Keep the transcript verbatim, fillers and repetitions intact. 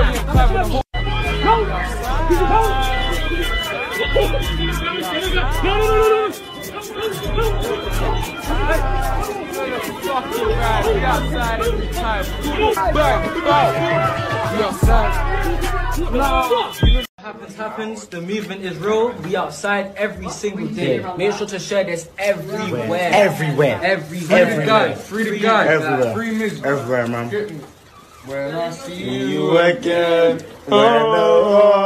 outside. This happens, the movement is real. We outside every single day. Make sure to share this everywhere. Everywhere. Everywhere. Everywhere. Free to God. Everywhere. Free music. Everywhere, man. When I see you again. Oh.